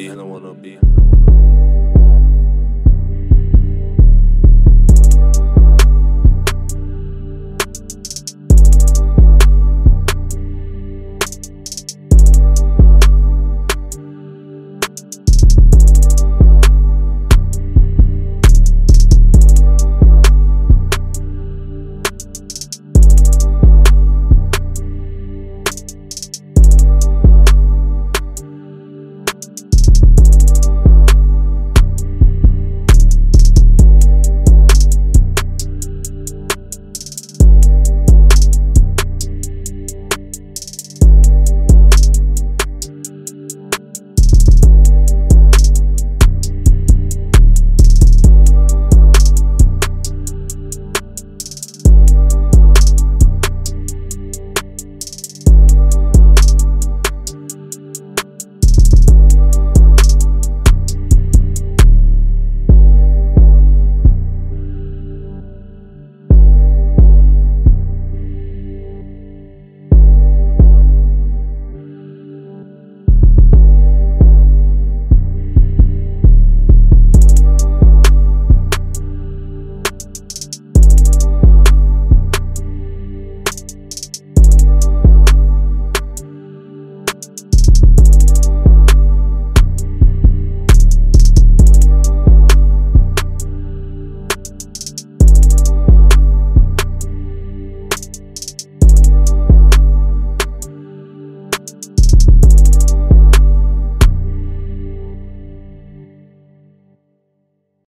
be.